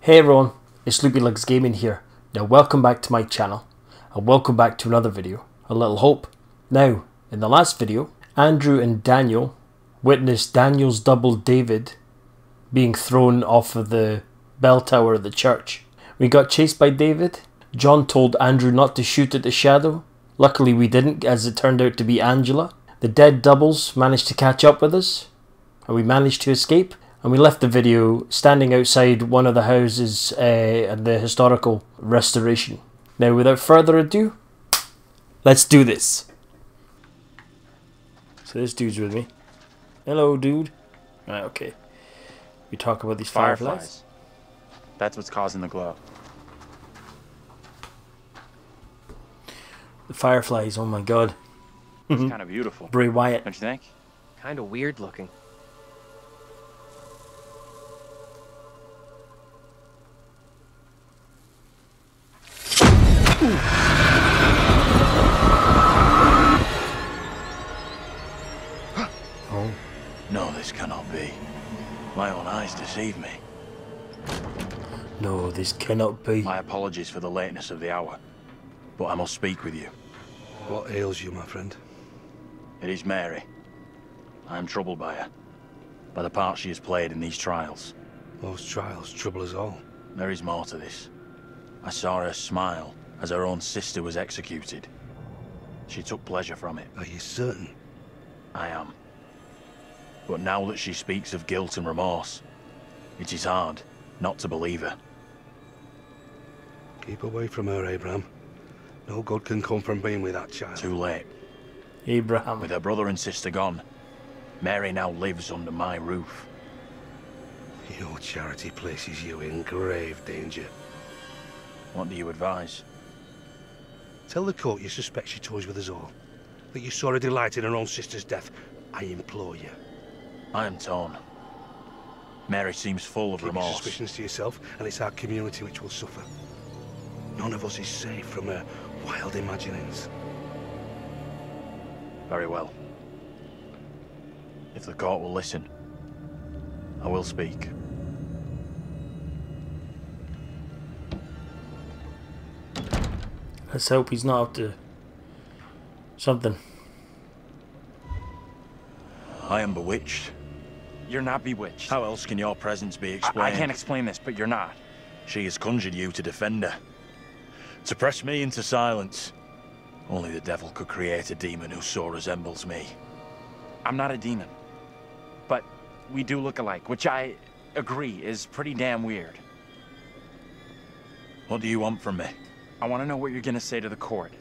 Hey everyone, it's Loopylugs Gaming here. Now welcome back to my channel, and welcome back to another video, A Little Hope. Now, in the last video, Andrew and Daniel witnessed Daniel's double David being thrown off of the bell tower of the church. We got chased by David. John told Andrew not to shoot at the shadow. Luckily we didn't, as it turned out to be Angela. The dead doubles managed to catch up with us, and we managed to escape. And we left the video standing outside one of the houses and the historical restoration. Now, without further ado, let's do this. So this dude's with me. Hello, dude. Right, okay. We talk about these fireflies. That's what's causing the glow. The fireflies, oh my god. It's kind of beautiful. Bray Wyatt. Don't you think? Kind of weird looking. Oh. No, this cannot be. My own eyes deceive me. No, this cannot be. My apologies for the lateness of the hour, but I must speak with you. What ails you, my friend? It is Mary. I am troubled by her, by the part she has played in these trials. Those trials trouble us all. There is more to this. I saw her smile as her own sister was executed. She took pleasure from it. Are you certain? I am. But now that she speaks of guilt and remorse, it is hard not to believe her. Keep away from her, Abraham. No good can come from being with that child. Too late. Abraham. With her brother and sister gone, Mary now lives under my roof. Your charity places you in grave danger. What do you advise? Tell the court you suspect she toys with us all. That you saw her delight in her own sister's death. I implore you. I am torn. Mary seems full of remorse. Keep your suspicions to yourself, and it's our community which will suffer. None of us is safe from her wild imaginings. Very well. If the court will listen, I will speak. Let's hope he's not up to something. I am bewitched. You're not bewitched. How else can your presence be explained? I can't explain this, but you're not. She has conjured you to defend her. To press me into silence. Only the devil could create a demon who so resembles me. I'm not a demon. But we do look alike, which I agree is pretty damn weird. What do you want from me? I want to know what you're going to say to the court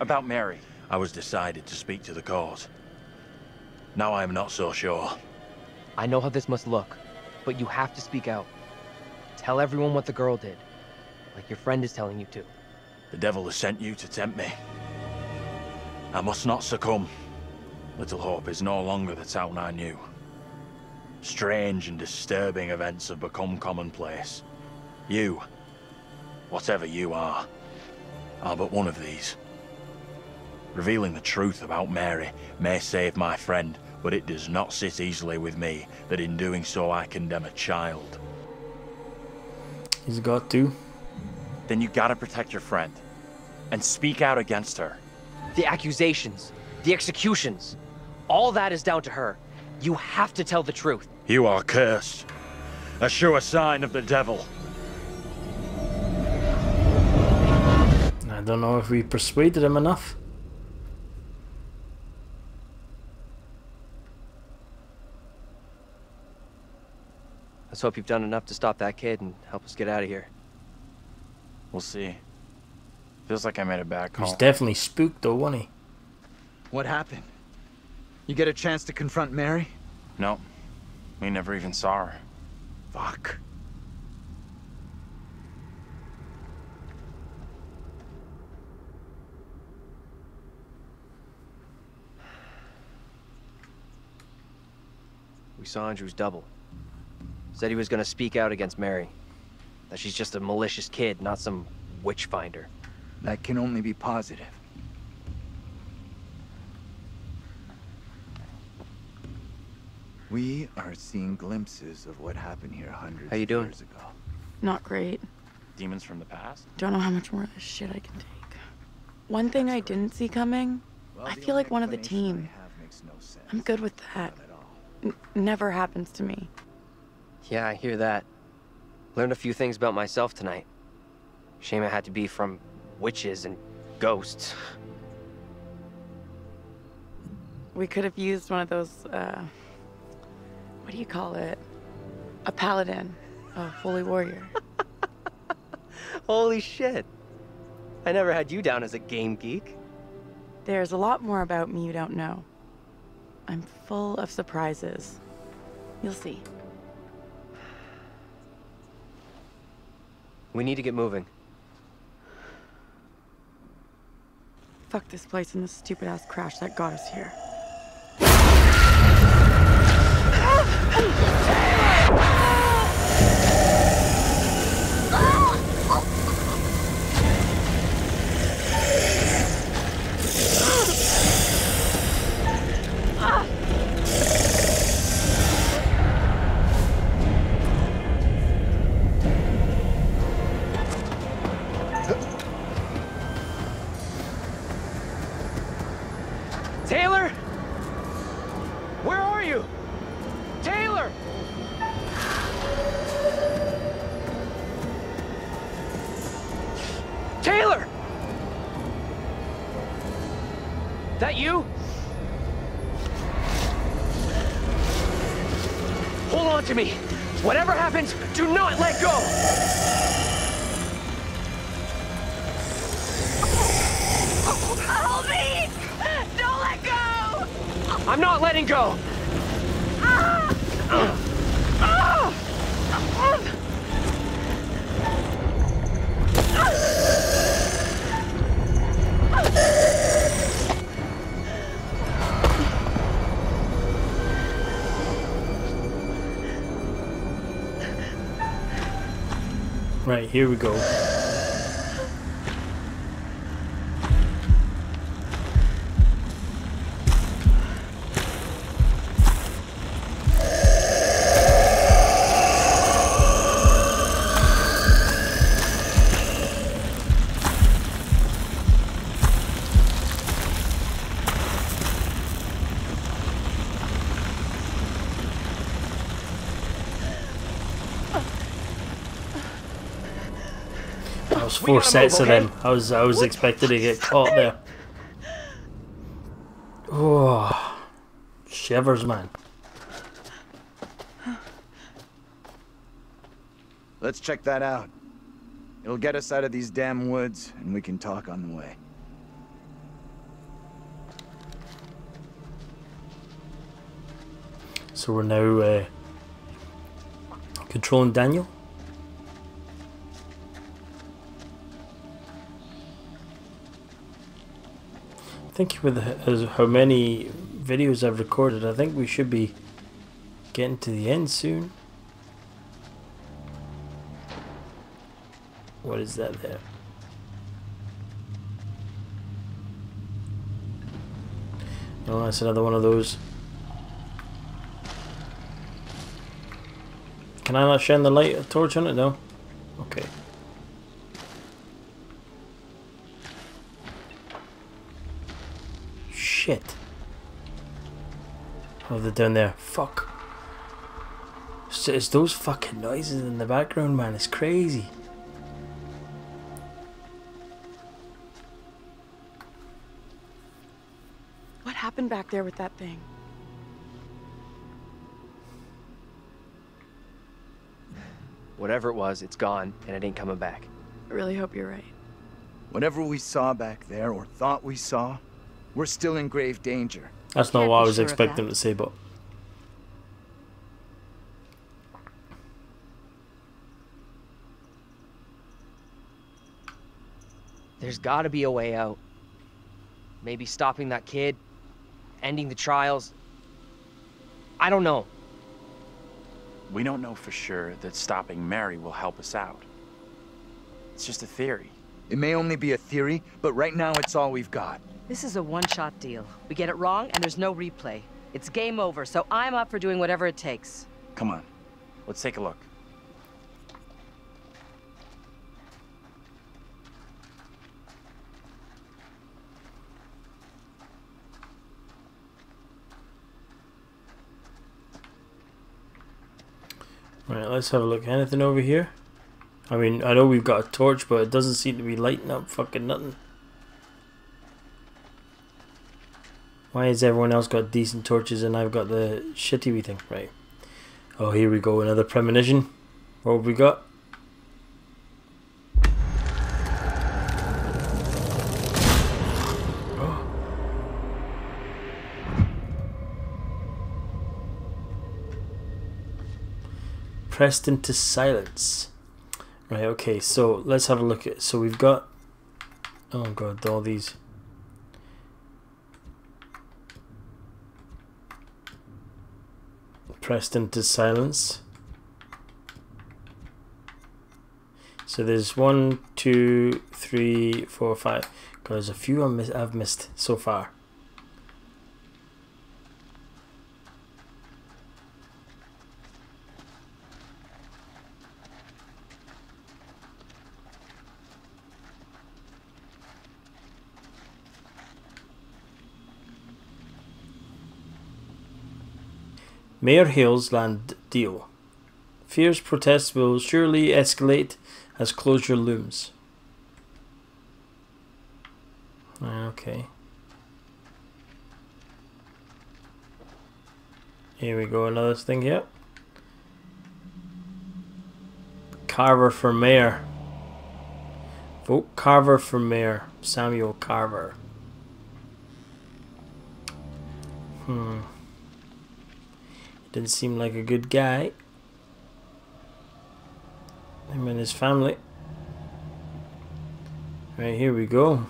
about Mary. I was decided to speak to the court. Now I am not so sure. I know how this must look, but you have to speak out. Tell everyone what the girl did, like your friend is telling you to. The devil has sent you to tempt me. I must not succumb. Little Hope is no longer the town I knew. Strange and disturbing events have become commonplace. You, whatever you are but one of these. Revealing the truth about Mary may save my friend, but it does not sit easily with me that in doing so I condemn a child. He's got to. Then you gotta protect your friend and speak out against her. The accusations, the executions, all that is down to her. You have to tell the truth. You are cursed, a sure sign of the devil. I don't know if we persuaded him enough. Let's hope you've done enough to stop that kid and help us get out of here. We'll see. Feels like I made it back home. He's definitely spooked though, wasn't he? What happened? You get a chance to confront Mary? No. We never even saw her. Fuck. We saw Andrew's double. Said he was gonna speak out against Mary. That she's just a malicious kid, not some witch finder. That can only be positive. We are seeing glimpses of what happened here hundreds of years ago. Not great. Demons from the past? Don't know how much more of this shit I can take. One thing I didn't see coming, I feel like one of the team. I'm good with that. Never happens to me. Yeah, I hear that. Learned a few things about myself tonight. Shame I had to be from witches and ghosts. We could have used one of those, what do you call it? A paladin. A holy warrior. Holy shit. I never had you down as a game geek. There's a lot more about me you don't know. I'm full of surprises. You'll see. We need to get moving. Fuck this place and this stupid ass crash that got us here. Right, here we go. Four sets of them. I was expecting to get caught there. Oh, shivers, man. Let's check that out. It'll get us out of these damn woods, and we can talk on the way. So we're now controlling Daniel. I think with how many videos I've recorded, I think we should be getting to the end soon. What is that there? Oh, that's another one of those. Can I not shine the light or torch on it? No? Okay. Shit. Oh, they're down there. Fuck. So it's those fucking noises in the background, man. It's crazy. What happened back there with that thing? Whatever it was, it's gone, and it ain't coming back. I really hope you're right. Whatever we saw back there, or thought we saw, we're still in grave danger. That's not what I was expecting to say, but... There's gotta be a way out. Maybe stopping that kid, ending the trials. I don't know. We don't know for sure that stopping Mary will help us out. It's just a theory. It may only be a theory, but right now it's all we've got. This is a one-shot deal. We get it wrong, and there's no replay. It's game over, so I'm up for doing whatever it takes. Come on, let's take a look. All right, let's have a look. Anything over here? I mean, I know we've got a torch, but it doesn't seem to be lighting up fucking nothing. Why has everyone else got decent torches and I've got the shitty wee thing? Right. Oh, here we go. Another premonition. What have we got? Pressed into silence. Right, okay, so let's have a look at, so we've got, oh god, all these. Pressed into silence. So there's 1, 2, 3, 4, 5. God, there's a few I've missed so far. Mayor Hale's land deal. Fierce protests will surely escalate as closure looms. Okay. Here we go, another thing here. Carver for mayor. Vote Carver for mayor. Samuel Carver. Didn't seem like a good guy. Him and his family. Right, here we go.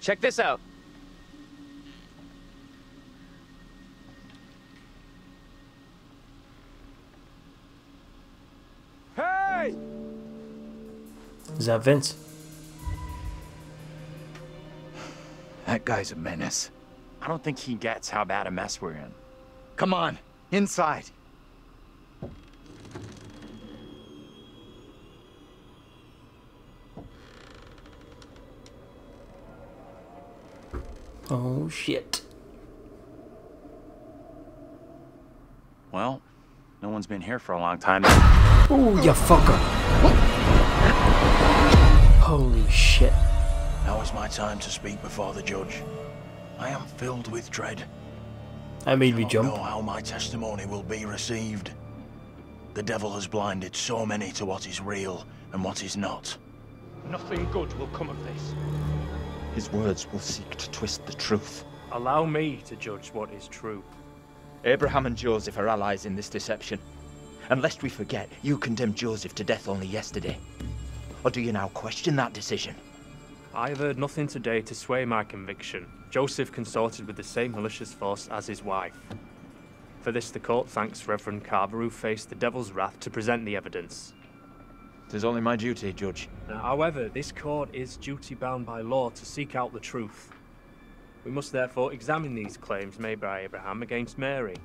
Check this out. Hey! Is that Vince? That guy's a menace. I don't think he gets how bad a mess we're in. Come on, inside. Oh, shit. Well, no one's been here for a long time. Oh, you fucker. Holy shit. Now is my time to speak before the judge. I am filled with dread. I made me jump. I don't know how my testimony will be received. The devil has blinded so many to what is real and what is not. Nothing good will come of this. His words will seek to twist the truth. Allow me to judge what is true. Abraham and Joseph are allies in this deception. And lest we forget, you condemned Joseph to death only yesterday. Or do you now question that decision? I've heard nothing today to sway my conviction. Joseph consorted with the same malicious force as his wife. For this, the court thanks Reverend Carver, who faced the devil's wrath to present the evidence. It is only my duty, Judge. However, this court is duty-bound by law to seek out the truth. We must therefore examine these claims made by Abraham against Mary.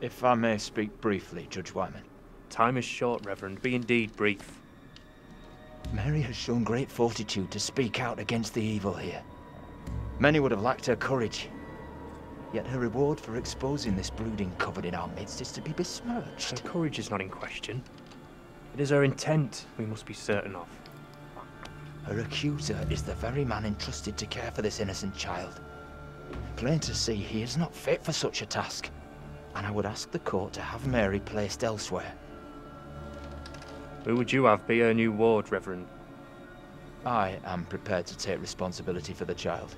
If I may speak briefly, Judge Wyman. Time is short, Reverend. Be indeed brief. Mary has shown great fortitude to speak out against the evil here. Many would have lacked her courage. Yet her reward for exposing this brooding covered in our midst is to be besmirched. Her courage is not in question. It is her intent we must be certain of. Her accuser is the very man entrusted to care for this innocent child. Plain to see, he is not fit for such a task. And I would ask the court to have Mary placed elsewhere. Who would you have be her new ward, Reverend? I am prepared to take responsibility for the child,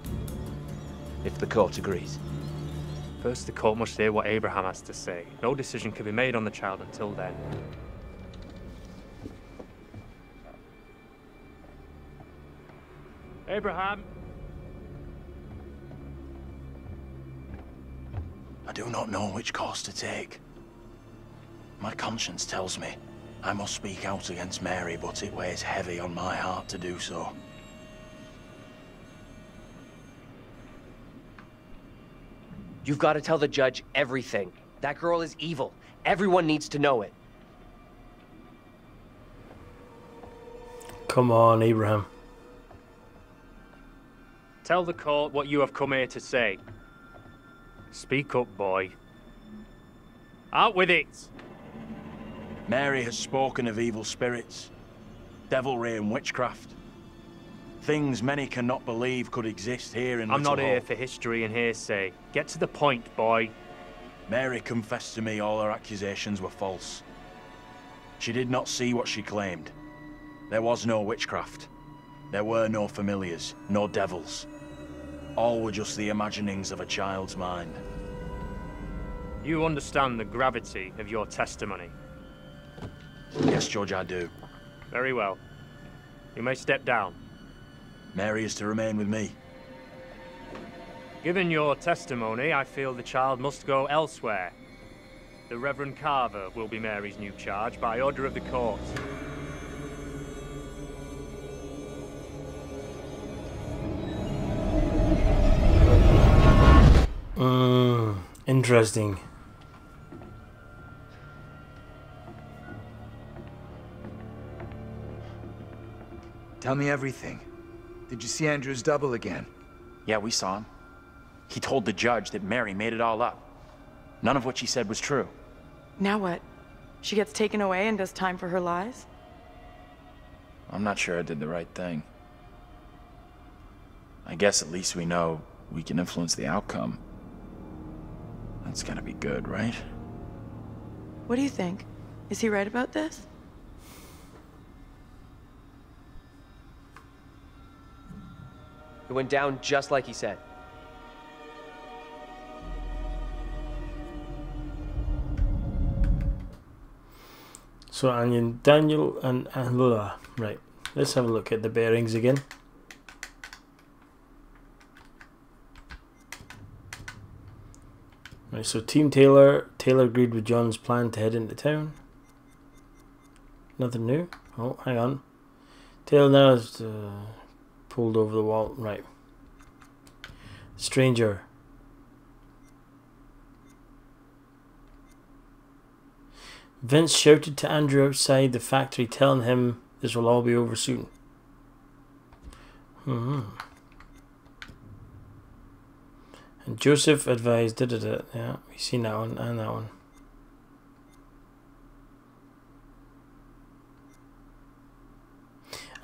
if the court agrees. First, the court must hear what Abraham has to say. No decision can be made on the child until then. Abraham! I do not know which course to take. My conscience tells me I must speak out against Mary, but it weighs heavy on my heart to do so. You've got to tell the judge everything. That girl is evil. Everyone needs to know it. Come on, Abraham. Tell the court what you have come here to say. Speak up, boy. Out with it! Mary has spoken of evil spirits, devilry and witchcraft. Things many cannot believe could exist here in Little Hall. I'm not here for history and hearsay. Get to the point, boy. Mary confessed to me all her accusations were false. She did not see what she claimed. There was no witchcraft. There were no familiars, no devils. All were just the imaginings of a child's mind. You understand the gravity of your testimony? Yes, Judge, I do. Very well. You may step down. Mary is to remain with me. Given your testimony, I feel the child must go elsewhere. The Reverend Carver will be Mary's new charge by order of the court. Interesting. Tell me everything. Did you see Andrew's double again? Yeah, we saw him. He told the judge that Mary made it all up. None of what she said was true. Now what? She gets taken away and does time for her lies? I'm not sure I did the right thing. I guess at least we know we can influence the outcome. That's gotta be good, right? What do you think? Is he right about this? It went down just like he said. So, Daniel and Angela. Right, let's have a look at the bearings again. Right, so Team Taylor. Taylor agreed with John's plan to head into town. Nothing new. Oh, hang on. Taylor now is... pulled over the wall. Right. Stranger. Vince shouted to Andrew outside the factory, telling him this will all be over soon. And Joseph advised, yeah, we've seen that one and that one.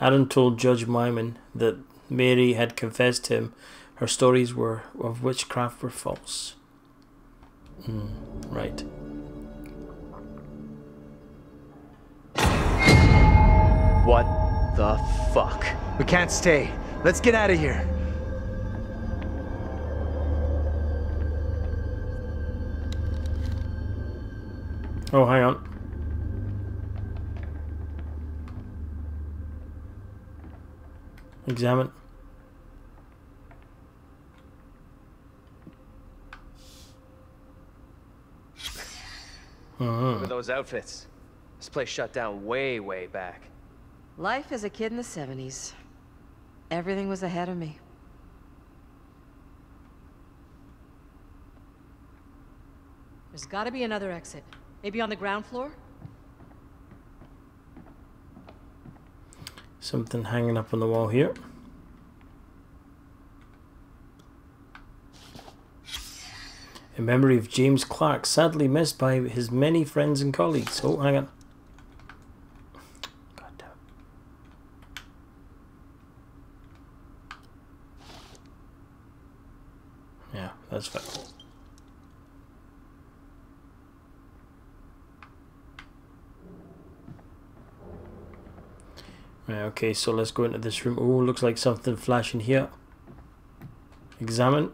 Adam told Judge Myman that Mary had confessed to him her stories were of witchcraft were false. Right. What the fuck? We can't stay. Let's get out of here. Oh, hang on. Examine. With those outfits, this place shut down way, way back. Life as a kid in the 70s. Everything was ahead of me. There's got to be another exit. Maybe on the ground floor? Something hanging up on the wall here. In memory of James Clark, sadly missed by his many friends and colleagues. Oh, hang on. God damn. Yeah, that's fine. Okay, so let's go into this room. Oh, looks like something flashing here. Examine.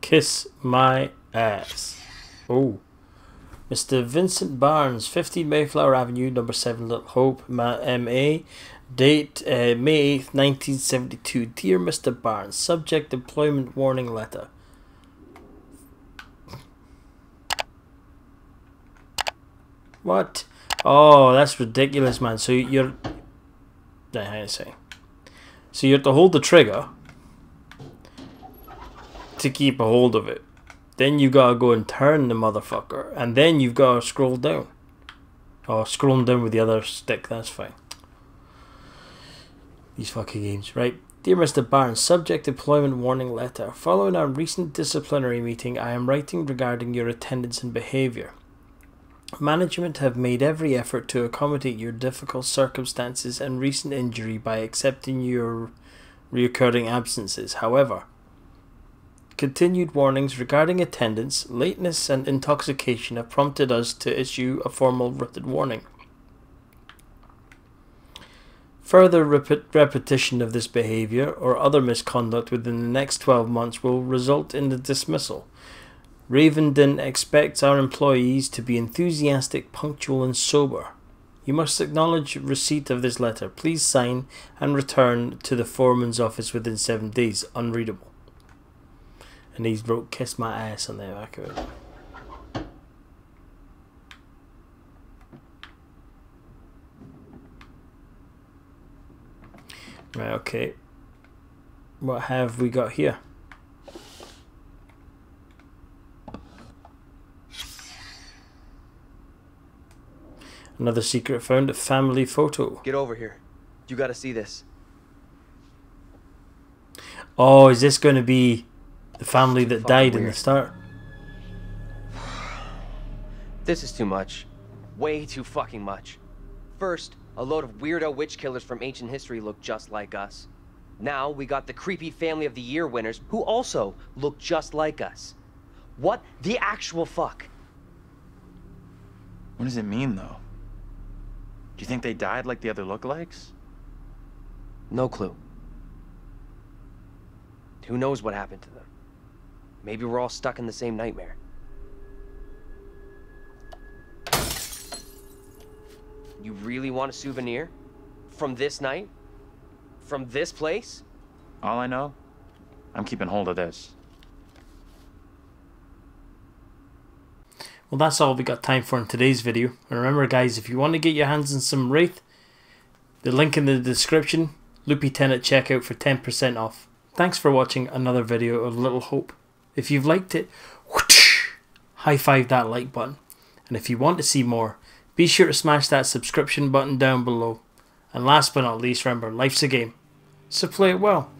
Kiss my ass. Oh. Mr. Vincent Barnes, 15 Mayflower Avenue, number 7, Little Hope, MA. Date May 8th, 1972. Dear Mr. Barnes, subject employment warning letter. What? Oh, that's ridiculous, man. So you're... say. So you have to hold the trigger to keep a hold of it. Then you gotta go and turn the motherfucker, and then you've gotta scroll down. Oh, scrolling down with the other stick, that's fine. These fucking games, right? Dear Mr. Barnes, subject deployment warning letter. Following our recent disciplinary meeting, I am writing regarding your attendance and behaviour. Management have made every effort to accommodate your difficult circumstances and recent injury by accepting your recurring absences. However, continued warnings regarding attendance, lateness and intoxication have prompted us to issue a formal written warning. Further repetition of this behaviour or other misconduct within the next 12 months will result in the dismissal. Ravenden expects our employees to be enthusiastic, punctual and sober. You must acknowledge receipt of this letter. Please sign and return to the foreman's office within 7 days. Unreadable. And he's wrote "kiss my ass" on the back of it. Right, okay. What have we got here? Another secret found, a family photo. Get over here. You gotta see this. Oh, is this gonna be the family that died in the start? This is too much. Way too fucking much. First, a load of weirdo witch killers from ancient history look just like us. Now we got the creepy family of the year winners who also look just like us. What the actual fuck? What does it mean, though? Do you think they died like the other lookalikes? No clue. Who knows what happened to them? Maybe we're all stuck in the same nightmare. You really want a souvenir? From this night? From this place? All I know, I'm keeping hold of this. Well, that's all we got time for in today's video. And remember guys, if you want to get your hands on some Wraith, the link in the description, Loopy10 at checkout for 10% off. Thanks for watching another video of Little Hope. If you've liked it, whoosh, high five that like button. And if you want to see more, be sure to smash that subscription button down below. And last but not least, remember, life's a game, so play it well.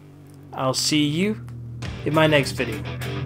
I'll see you in my next video.